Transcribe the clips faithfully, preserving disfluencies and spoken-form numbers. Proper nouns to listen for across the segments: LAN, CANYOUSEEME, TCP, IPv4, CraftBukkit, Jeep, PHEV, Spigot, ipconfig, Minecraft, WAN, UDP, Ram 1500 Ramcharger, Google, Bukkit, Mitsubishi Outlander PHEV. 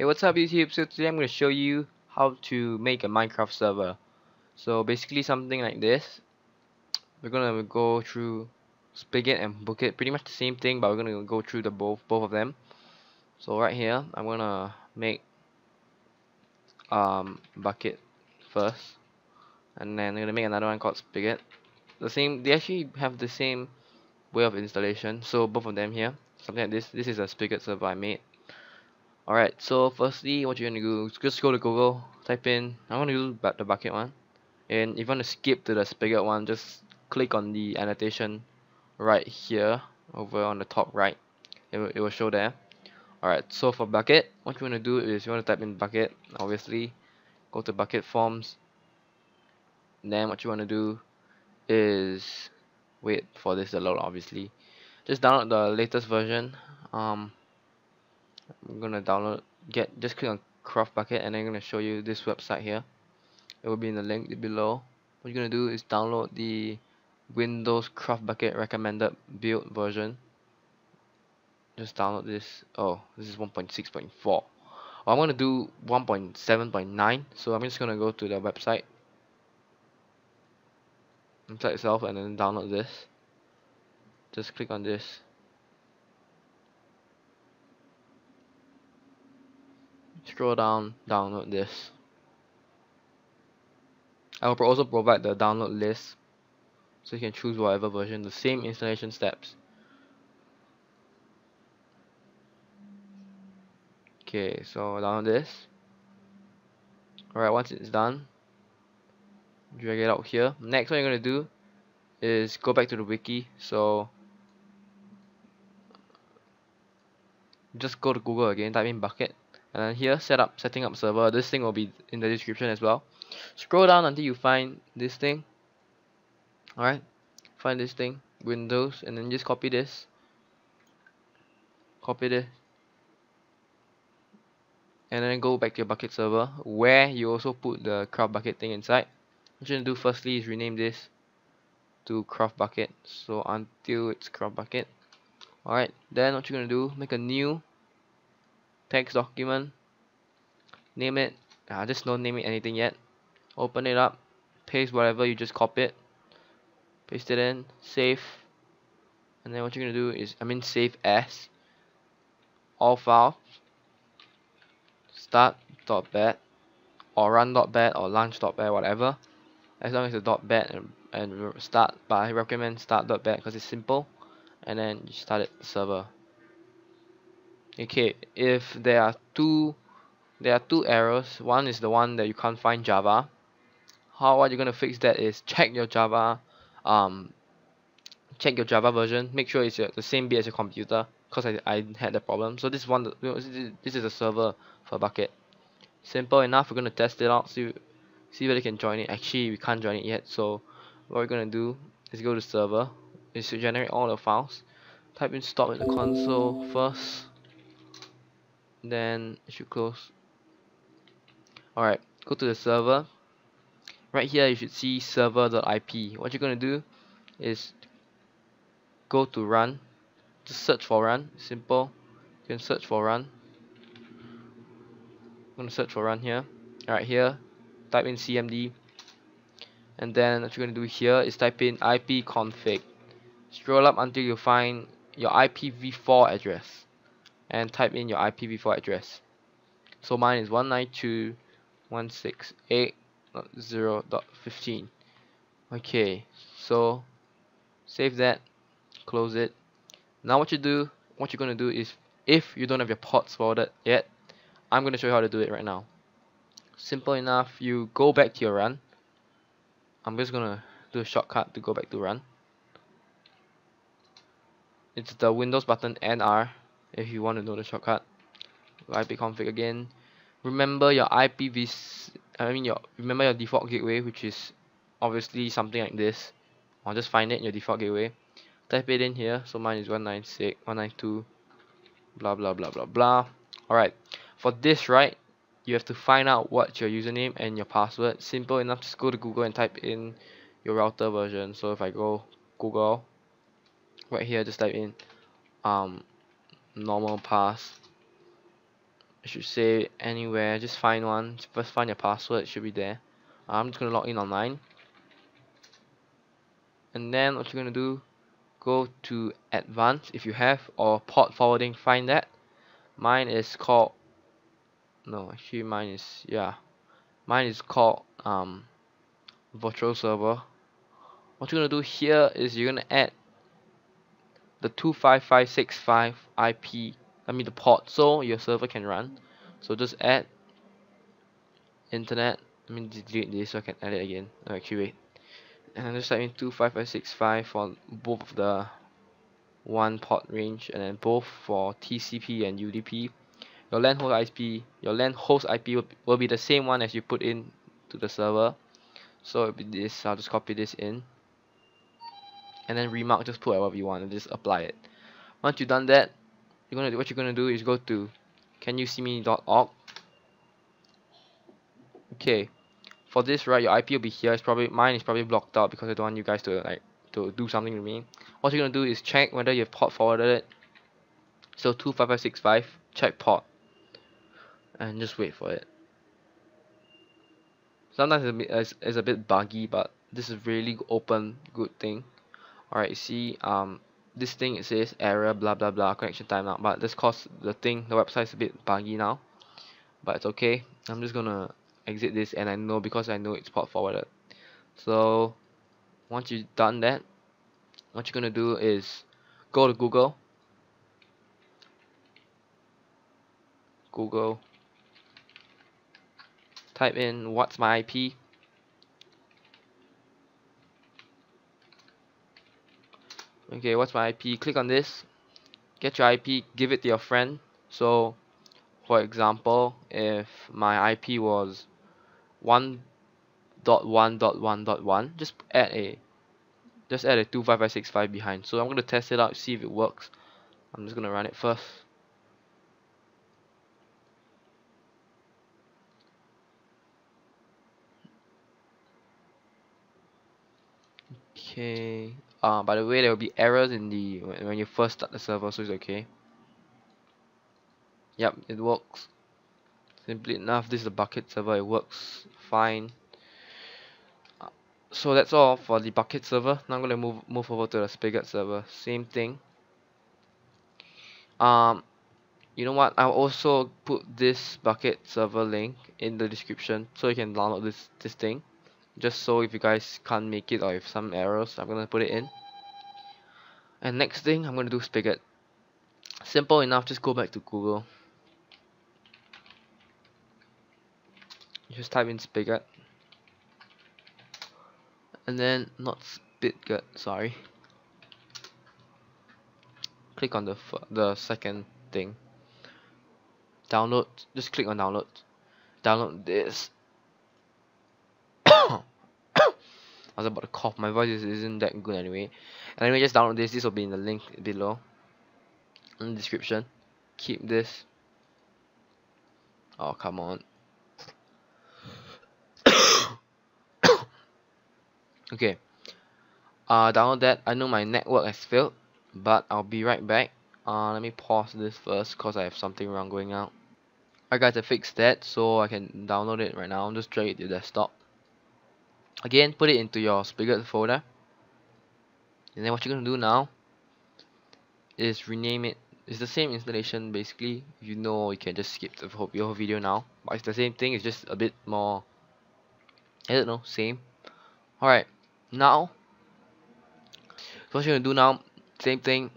Hey, what's up YouTube? So today I'm going to show you how to make a Minecraft server. So basically something like this. We're going to go through Spigot and Bukkit, pretty much the same thing, but we're going to go through the both both of them. So right here, I'm going to make um Bukkit first, and then I'm going to make another one called Spigot. The same, they actually have the same way of installation, so both of them here, something like this. This is a Spigot server I made. Alright, so firstly, what you're gonna do is just go to Google, type in, I want to do the Bukkit one, and if you want to skip to the Spigot one, just click on the annotation right here, over on the top right, it will, it will show there. Alright, so for Bukkit, what you want to do is you want to type in Bukkit, obviously, go to Bukkit Forms, and then what you want to do is wait for this to load, obviously, just download the latest version. um, I'm gonna download, get just click on CraftBukkit, and I'm gonna show you this website here. It will be in the link below. What you're gonna do is download the Windows CraftBukkit recommended build version. Just download this. Oh, this is one point six point four. I'm gonna do one point seven point nine. So I'm just gonna go to the website, website itself, and then download this. Just click on this. Scroll down, download this. I will also provide the download list, so you can choose whatever version. The same installation steps. Okay, so download this. Alright, once it's done, drag it out here. Next, what you're gonna do is go back to the wiki. So just go to Google again, type in Bukkit. And then here, set up, setting up server. This thing will be in the description as well. Scroll down until you find this thing. Alright, find this thing, Windows, and then just copy this. Copy this. And then go back to your Bukkit server, where you also put the CraftBukkit thing inside. What you're going to do firstly is rename this to CraftBukkit. So until it's CraftBukkit. Alright, then what you're going to do, make a new text document, name it, uh, just don't name it anything yet, open it up, paste whatever you just copied, paste it in, save, and then what you're going to do is, I mean save as, all files, start.bat, or run.bat, or launch.bat, whatever, as long as the .bat and, and start, but I recommend start.bat because it's simple, and then you start it, server. Okay, if there are two there are two errors, one is the one that you can't find Java. How what you're gonna fix that is check your Java um check your Java version, make sure it's your, the same bit as your computer, because I, I had the problem. So this one this is a server for Bukkit. Simple enough, we're gonna test it out, see see whether you can join it. Actually we can't join it yet, so what we're gonna do is go to server, is to generate all the files, type in stop in the console first. Then it should close. Alright, go to the server. Right here you should see server.ip. What you're gonna do is go to run, just search for run, simple. You can search for run. I'm gonna search for run here. Alright, here type in cmd, and then what you're gonna do here is type in ipconfig. Scroll up until you find your I P v four address, and type in your I P v four address. So mine is one ninety-two dot one sixty-eight dot zero dot fifteen. Okay, so save that, close it. Now what you do, what you're gonna do is, if you don't have your pods forwarded yet, I'm gonna show you how to do it right now. Simple enough, you go back to your run. I'm just gonna do a shortcut to go back to run. It's the Windows button N R. If you want to know the shortcut, ipconfig again. Remember your I P v, I mean your remember your default gateway, which is obviously something like this. I'll just find it in your default gateway. Type it in here. So mine is one ninety-six, one ninety-two, blah blah blah blah blah. Alright, for this right, you have to find out what your username and your password. Simple enough, just go to Google and type in your router version. So if I go Google, right here, just type in um. normal pass I should say anywhere, just find one, first find your password, it should be there. I'm just going to log in online, and then what you're going to do, go to advanced if you have, or port forwarding, find that. Mine is called, no actually mine is, yeah, mine is called um, virtual server. What you're going to do here is you're going to add the two five five six five I P, I mean the port, so your server can run. So just add internet, I mean delete this so I can add it again. Oh, actually wait, and just type in two five five six five for both of the one port range, and then both for T C P and U D P. Your LAN host I P, your LAN host I P will, will be the same one as you put in to the server. So it'll be this. I'll just copy this in, and then remark, just put whatever you want and just apply it. Once you've done that, you're gonna do, what you're gonna do is go to can you see me dot org. Okay, for this, right, your I P will be here. It's probably, mine is probably blocked out because I don't want you guys to like to do something to me. What you're gonna do is check whether you've port forwarded it. So two five five six five, check port, and just wait for it. Sometimes it's a bit, it's, it's a bit buggy, but this is really open, good thing. Alright, see, um, this thing, it says error, blah blah blah, connection timeout. But this caused the thing, the website's a bit buggy now, but it's okay. I'm just gonna exit this, and I know because I know it's port forwarded. So once you've done that, what you're gonna do is go to Google, Google, type in what's my I P. Okay, what's my I P? Click on this, get your I P, give it to your friend. So for example, if my I P was one dot one dot one dot one, just add a just add a two five five six five behind. So I'm gonna test it out, see if it works. I'm just gonna run it first. Okay. Uh, by the way, there will be errors in the when you first start the server, so it's okay. Yep, it works. Simply enough, this is a Bukkit server, it works fine. Uh, so that's all for the Bukkit server. Now I'm gonna move move over to the Spigot server. Same thing. Um, you know what? I'll also put this Bukkit server link in the description so you can download this this thing. Just so if you guys can't make it or if some errors, I'm gonna put it in. And next thing, I'm gonna do Spigot. Simple enough, just go back to Google, just type in Spigot, and then not Spigot, sorry, click on the f the second thing, download, just click on download, download this. I was about to cough, my voice isn't that good anyway. And anyway, just download this, this will be in the link below in the description. Keep this. Oh, come on. Okay. Uh, download that. I know my network has failed, but I'll be right back. Uh, let me pause this first because I have something wrong going out. Alright guys, I fixed that, so I can download it right now. I'll just drag it to the desktop. Again, put it into your Spigot folder, and then what you're gonna do now is rename it. It's the same installation basically. You know, you can just skip the whole, your whole video now, but it's the same thing. It's just a bit more, I don't know, same. All right, now so what you're gonna do now? Same thing.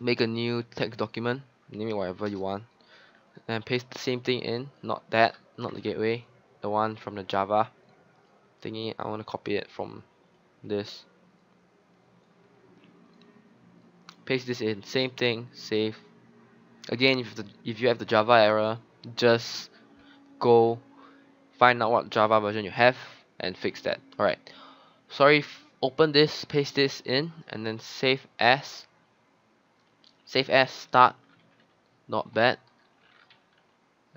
Make a new text document. Name it whatever you want, and paste the same thing in. Not that, not the gateway, the one from the Java thingy. I want to copy it from this, paste this in, same thing, save. Again, if the, if you have the Java error, just go find out what Java version you have and fix that. Alright, sorry, open this, paste this in, and then save as, save as start, not bad,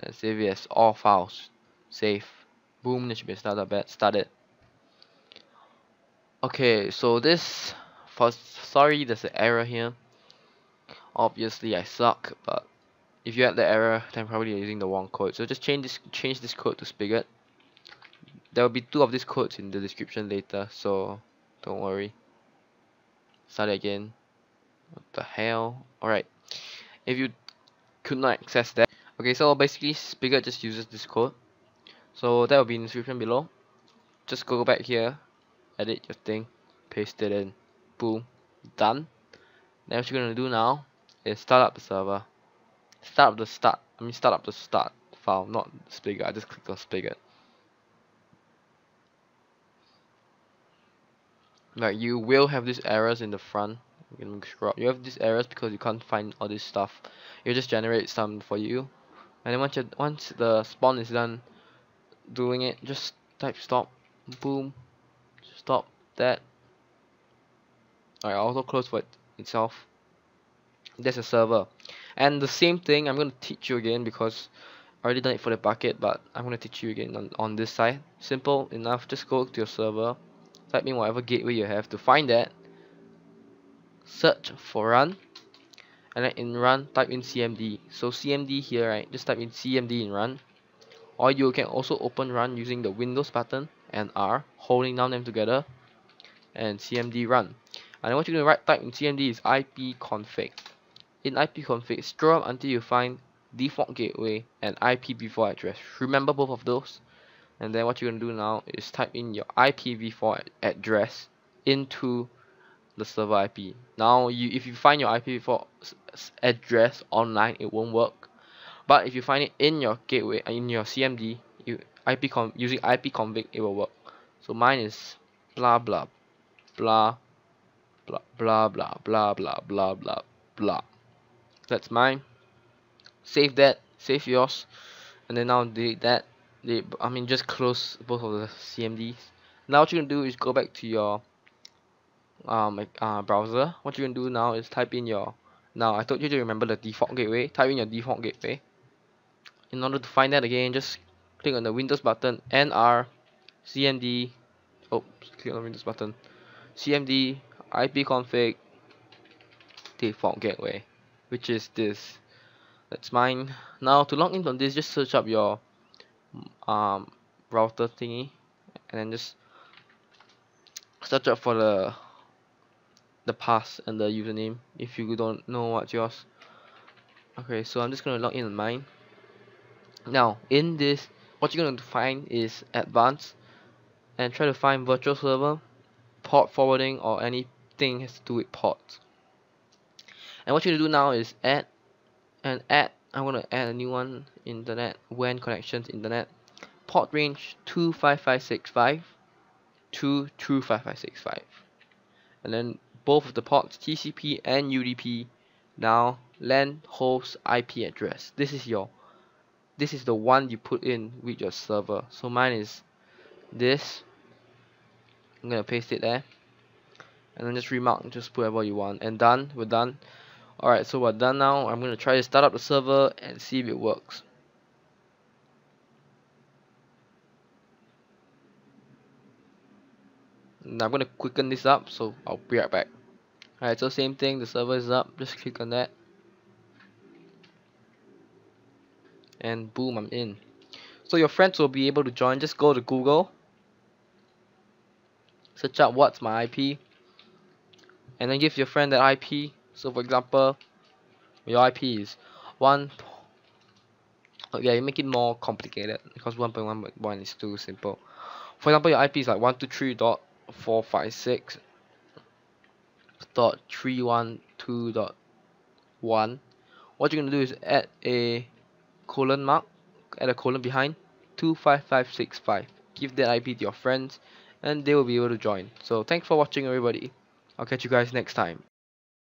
and save it as all files, save. Boom, that should be started. Bad, started. Okay, so this, for sorry, there's an error here. Obviously, I suck, but if you had the error, then probably you're using the wrong code. So just change this change this code to Spigot. There will be two of these codes in the description later, so don't worry. Start it again. What the hell? Alright. If you could not access that. Okay, so basically Spigot just uses this code. So that will be in the description below. Just go back here, edit your thing, paste it in, boom, done. Then what you're gonna do now is start up the server. Start up the start I mean start up the start file, not Spigot. I just clicked on Spigot. Like, you will have these errors in the front. You have these errors because you can't find all this stuff. You just generate some for you, and then once you once the spawn is done doing it, just type stop, boom, stop that. Alright, auto close for it itself. That's a server, and the same thing I'm gonna teach you again because I already done it for the Bukkit, but I'm gonna teach you again on on this side. Simple enough. Just go to your server. Type in whatever gateway you have to find that. Search for run, and then in run type in C M D. So C M D here, right? Just type in C M D in run, or you can also open run using the Windows button and R, holding down them together, and C M D run. And then what you're gonna write type in C M D is I P config. In I P config, scroll up until you find default gateway and I P v four address. Remember both of those. And then what you're gonna do now is type in your I P v four address into the server I P. Now, you if you find your I P v four address online, it won't work. But if you find it in your gateway, in your C M D, you I P com using I P config, it will work. So mine is blah blah blah blah blah blah blah blah blah blah blah. That's mine. Save that. Save yours. And then now delete that. I mean, just close both of the C M Ds. Now what you're gonna do is go back to your um uh, browser. What you're gonna do now is type in your. Now I told you to remember the default gateway. Type in your default gateway. In order to find that again, just click on the Windows button, N R, C M D. Oh, click on the Windows button. C M D, I P config, default gateway, which is this. That's mine. Now to log in on this, just search up your um router thingy, and then just search up for the the pass and the username if you don't know what's yours. Okay, so I'm just gonna log in on mine. Now in this, what you're gonna find is advanced, and try to find virtual server, port forwarding, or anything has to do with ports. And what you're gonna do now is add and add I'm gonna add a new one, internet, W A N connections, internet, port range two five five six five to two five five six five, and then both of the ports T C P and U D P. Now LAN host I P address. This is your, this is the one you put in with your server. So mine is this. I'm gonna paste it there, and then just remark, just put whatever you want, and done. We're done. Alright, so we're done now. I'm going to try to start up the server and see if it works. And I'm going to quicken this up, so I'll be right back. Alright, so same thing, the server is up. Just click on that. And boom, I'm in. So your friends will be able to join. Just go to Google. Search up what's my I P. And then give your friend that I P. So for example, your I P is one. Oh yeah, you make it more complicated because one point one point one is too simple. For example, your I P is like one two three dot four five six dot three one two dot one. What you're gonna do is add a colon mark, add a colon behind two five five six five. Give that I P to your friends, and they will be able to join. So thanks for watching, everybody. I'll catch you guys next time.